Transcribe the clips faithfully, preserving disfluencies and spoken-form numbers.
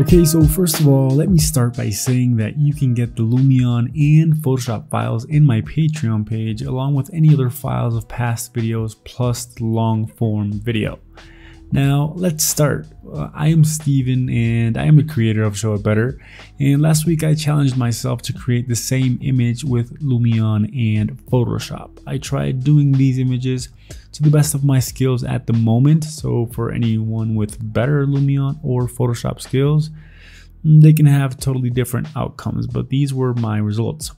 Okay, so first of all, let me start by saying that you can get the Lumion and Photoshop files in my Patreon page, along with any other files of past videos plus the long form video. Now let's start. Uh, I am Steven and I am the creator of Show It Better, and last week I challenged myself to create the same image with Lumion and Photoshop. I tried doing these images to the best of my skills at the moment, so for anyone with better Lumion or Photoshop skills, they can have totally different outcomes, but these were my results.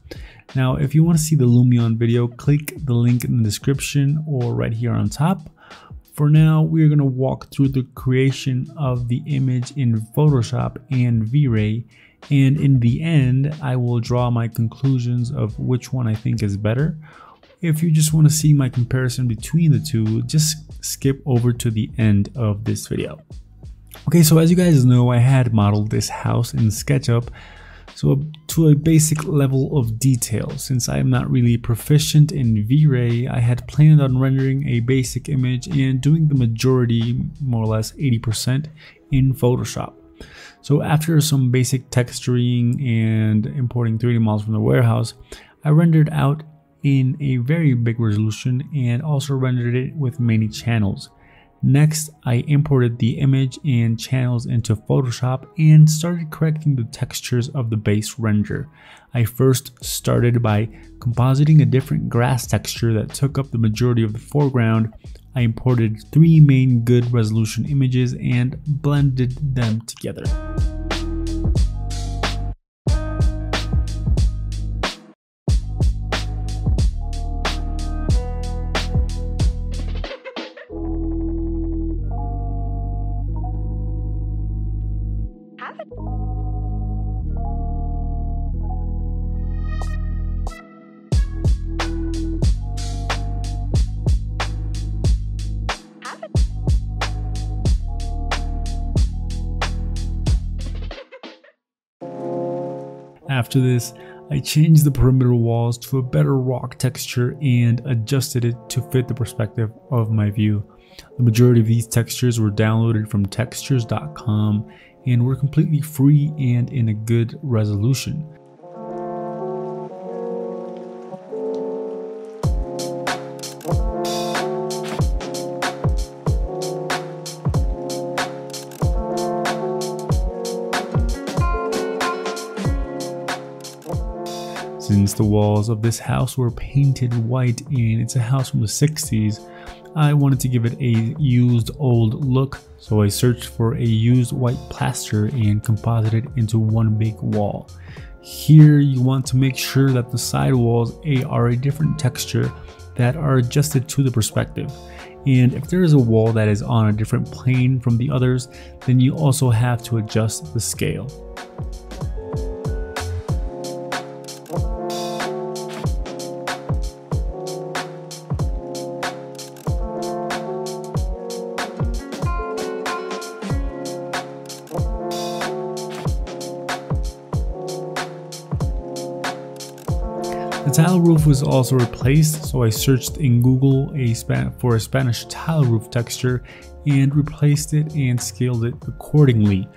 Now if you want to see the Lumion video, click the link in the description or right here on top. For now, we're going to walk through the creation of the image in Photoshop and V-Ray, and in the end, I will draw my conclusions of which one I think is better. If you just want to see my comparison between the two, just skip over to the end of this video. Okay, so as you guys know, I had modeled this house in SketchUp, so to a basic level of detail. Since I am not really proficient in V-Ray, I had planned on rendering a basic image and doing the majority, more or less eighty percent, in Photoshop. So after some basic texturing and importing three D models from the warehouse, I rendered out in a very big resolution and also rendered it with many channels. Next, I imported the image and channels into Photoshop and started correcting the textures of the base render. I first started by compositing a different grass texture that took up the majority of the foreground. I imported three main good resolution images and blended them together. After this, I changed the perimeter walls to a better rock texture and adjusted it to fit the perspective of my view. The majority of these textures were downloaded from textures dot com and were completely free and in a good resolution. Since the walls of this house were painted white and it's a house from the sixties, I wanted to give it a used old look, so I searched for a used white plaster and composited it into one big wall. Here you want to make sure that the side walls are a different texture that are adjusted to the perspective. And if there is a wall that is on a different plane from the others, then you also have to adjust the scale. The tile roof was also replaced, so I searched in Google a span for a Spanish tile roof texture and replaced it and scaled it accordingly.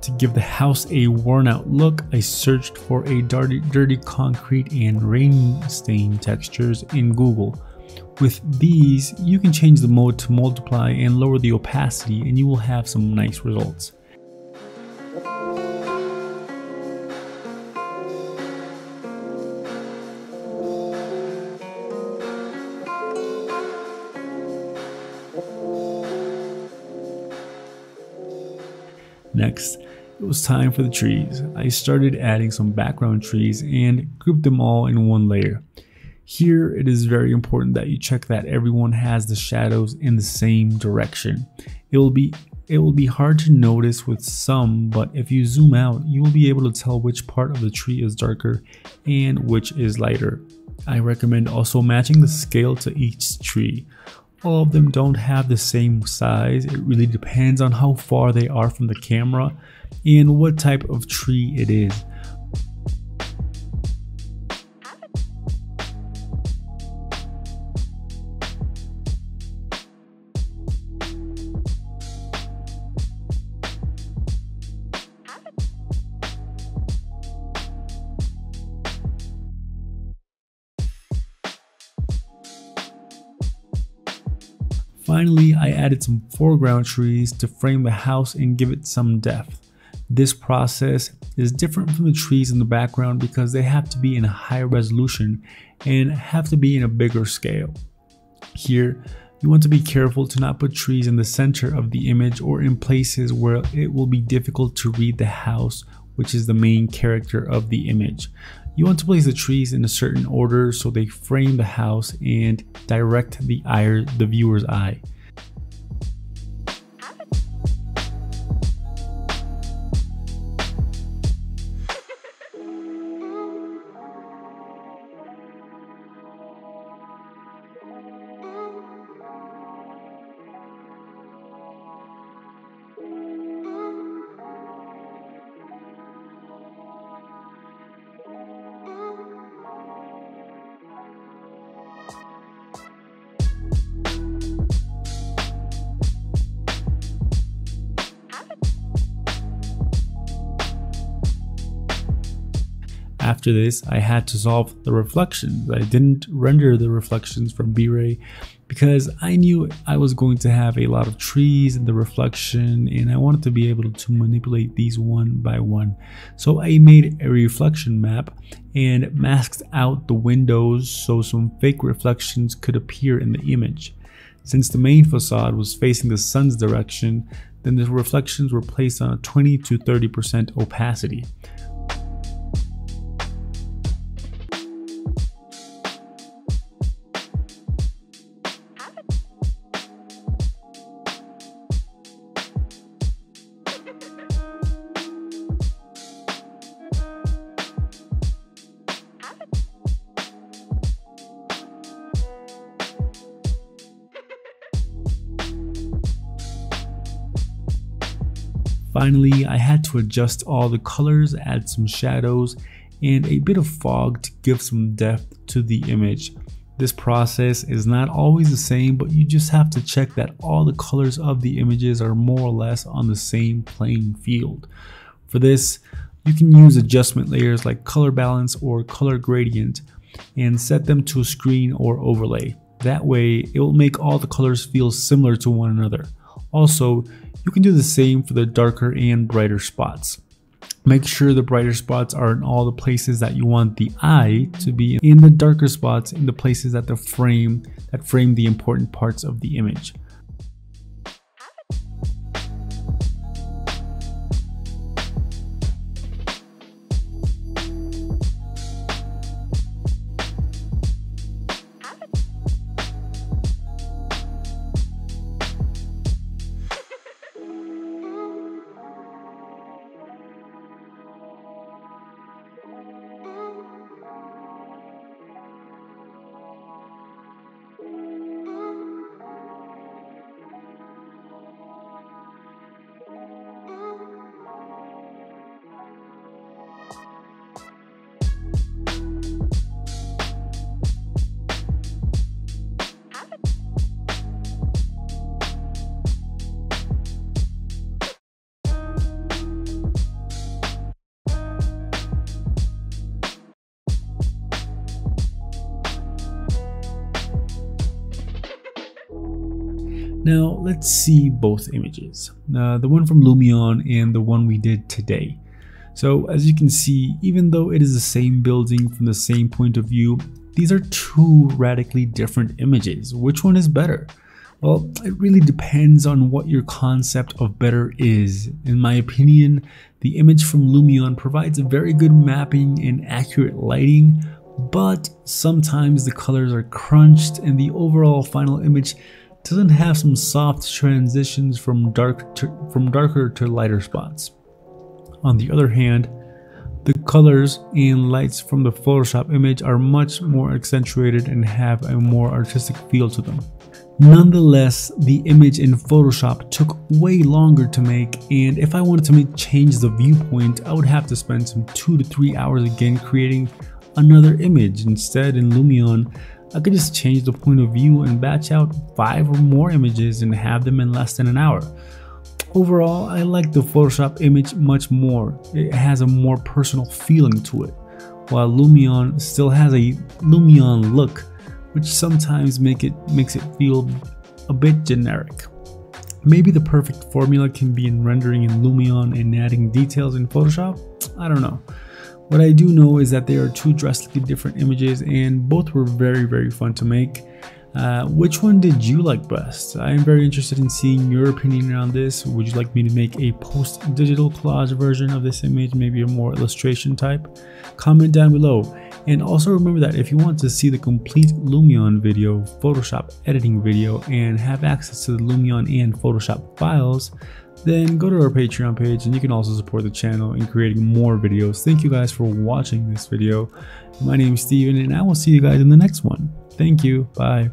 To give the house a worn out look, I searched for a dirty, dirty concrete and rain stain textures in Google. With these, you can change the mode to multiply and lower the opacity and you will have some nice results. Next, it was time for the trees. I started adding some background trees and grouped them all in one layer. Here, it is very important that you check that everyone has the shadows in the same direction. It will be, it will be hard to notice with some, but if you zoom out, you will be able to tell which part of the tree is darker and which is lighter. I recommend also matching the scale to each tree. All of them don't have the same size. It really depends on how far they are from the camera and what type of tree it is. Finally, I added some foreground trees to frame the house and give it some depth. This process is different from the trees in the background because they have to be in a higher resolution and have to be in a bigger scale. Here, you want to be careful to not put trees in the center of the image or in places where it will be difficult to read the house, which is the main character of the image. You want to place the trees in a certain order so they frame the house and direct the eye, the viewer's eye. After this, I had to solve the reflections. I didn't render the reflections from V-Ray because I knew I was going to have a lot of trees in the reflection and I wanted to be able to manipulate these one by one. So I made a reflection map and masked out the windows so some fake reflections could appear in the image. Since the main facade was facing the sun's direction, then the reflections were placed on a twenty to thirty percent opacity. Finally, I had to adjust all the colors, add some shadows, and a bit of fog to give some depth to the image. This process is not always the same, but you just have to check that all the colors of the images are more or less on the same playing field. For this, you can use adjustment layers like color balance or color gradient and set them to a screen or overlay. That way, it will make all the colors feel similar to one another. Also, you can do the same for the darker and brighter spots. Make sure the brighter spots are in all the places that you want the eye to be, in the darker spots in the places that the frame that frame the important parts of the image. Now let's see both images, uh, the one from Lumion and the one we did today. So as you can see, even though it is the same building from the same point of view, these are two radically different images. Which one is better? Well, it really depends on what your concept of better is. In my opinion, the image from Lumion provides a very good mapping and accurate lighting, but sometimes the colors are crunched and the overall final image doesn't have some soft transitions from dark to, from darker to lighter spots. On the other hand, the colors and lights from the Photoshop image are much more accentuated and have a more artistic feel to them. Nonetheless, the image in Photoshop took way longer to make, and if I wanted to make change the viewpoint, I would have to spend some two to three hours again creating another image. Instead, in Lumion, I could just change the point of view and batch out five or more images and have them in less than an hour. Overall, I like the Photoshop image much more. It has a more personal feeling to it, while Lumion still has a Lumion look, which sometimes make it makes it feel a bit generic. Maybe the perfect formula can be in rendering in Lumion and adding details in Photoshop? I don't know. What I do know is that they are two drastically different images and both were very, very fun to make. Uh, which one did you like best? I am very interested in seeing your opinion around this. Would you like me to make a post-digital collage version of this image, maybe a more illustration type? Comment down below. And also remember that if you want to see the complete Lumion video, Photoshop editing video, and have access to the Lumion and Photoshop files, then go to our Patreon page and you can also support the channel in creating more videos. Thank you guys for watching this video. My name is Steven and I will see you guys in the next one. Thank you. Bye.